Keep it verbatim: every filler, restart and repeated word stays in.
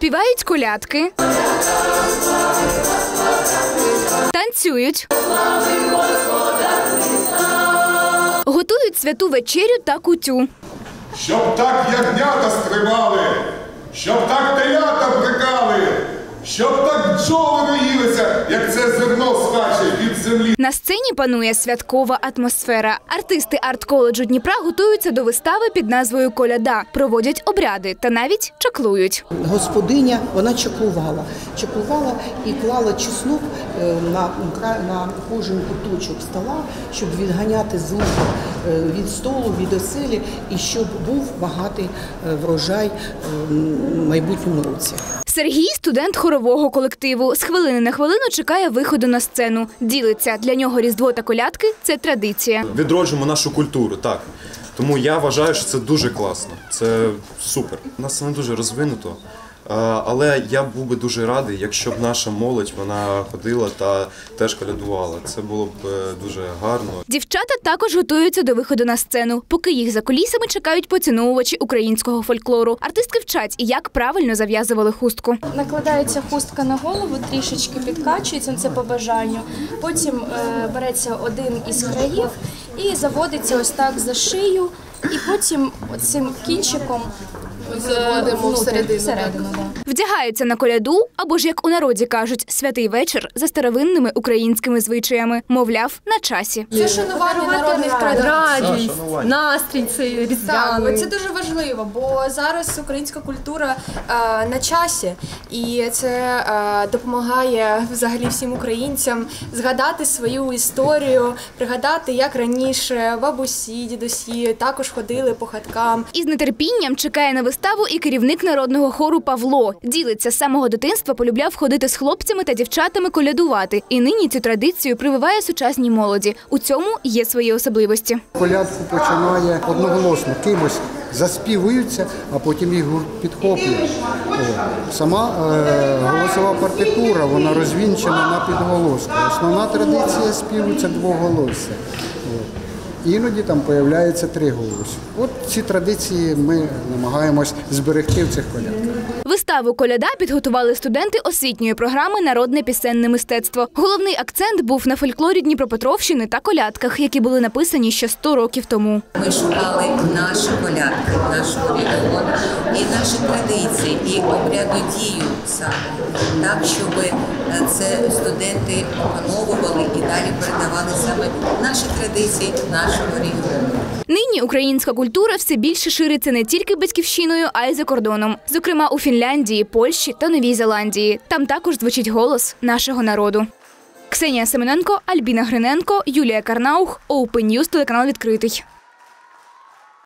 співають колядки, танцюють, готують святу вечерю та кутю. Щоб так ягнята стрибали, щоб так телята брикали, щоб так бджоли роїлися, як це зерно скаче від землі. На сцені панує святкова атмосфера. Артисти арт-коледжу Дніпра готуються до вистави під назвою «Коляда», проводять обряди та навіть чаклують. Господиня, вона чаклувала. Чаклувала і клала чеснок на, на кожен куточок стола, щоб відганяти зло від столу, від оселі, і щоб був багатий врожай в майбутньому році. Сергій – студент хорового колективу. З хвилини на хвилину чекає виходу на сцену. Ділиться, для нього Різдво та колядки – це традиція. Відроджуємо нашу культуру, так. Тому я вважаю, що це дуже класно, це супер. У нас це не дуже розвинуто, але я був би дуже радий, якщо б наша молодь вона ходила та теж колядувала. Це було б дуже гарно. Дівчата також готуються до виходу на сцену. Поки їх за кулісами чекають поціновувачі українського фольклору. Артистки вчать, як правильно зав'язували хустку. Накладається хустка на голову, трішечки підкачується, це по бажанню. Потім береться один із країв і заводиться ось так за шию. І потім цим кінчиком заводимо всередину. Вдягаються на коляду, або ж, як у народі кажуть, святий вечір за старовинними українськими звичаями. Мовляв, на часі. Це шанування народних традицій, настрій цей різдвяний. Це дуже важливо, бо зараз українська культура на часі. І це допомагає взагалі всім українцям згадати свою історію, пригадати, як раніше бабусі, дідусі також ходили по хаткам. Із нетерпінням чекає на виставу і керівник народного хору Павло. Ділиться, з самого дитинства полюбляв ходити з хлопцями та дівчатами колядувати. І нині цю традицію прививає сучасній молоді. У цьому є свої особливості. Колядку починає одноголосно, кимось заспівуються, а потім їх підхоплює. Сама голосова партитура, вона розвінчена на підголоску. Основна традиція співу – це двоголосся. Іноді там з'являється три голоси. От ці традиції ми намагаємось зберегти в цих колядках. Виставу «Коляда» підготували студенти освітньої програми «Народне пісенне мистецтво». Головний акцент був на фольклорі Дніпропетровщини та колядках, які були написані ще сто років тому. Ми шукали наші колядки, наш регіон і наші традиції, і обрядну дію саме, так, щоб це студенти опановували і далі передавали саме наші традиції нашого регіону. Нині українська культура все більше шириться не тільки батьківщиною, а й за кордоном. Зокрема, у Фінляндії, Польщі та Новій Зеландії. Там також звучить голос нашого народу. Ксенія Семененко, Альбіна Гриненко, Юлія Карнаух, Open News, телеканал «Відкритий».